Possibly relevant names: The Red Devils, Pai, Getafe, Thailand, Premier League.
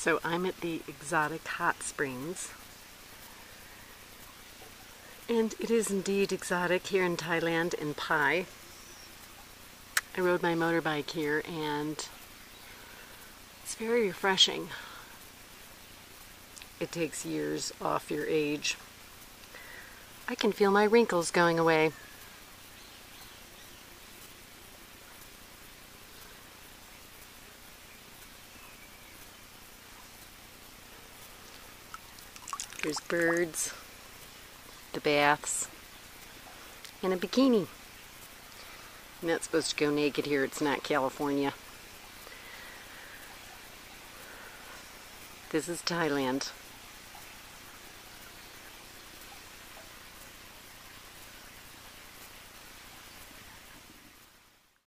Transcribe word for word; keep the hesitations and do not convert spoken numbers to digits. So I'm at the exotic hot springs, and it is indeed exotic here in Thailand, in Pai. I rode my motorbike here and it's very refreshing. It takes years off your age. I can feel my wrinkles going away. There's birds, the baths, and a bikini. I'm not supposed to go naked here, it's not California. This is Thailand.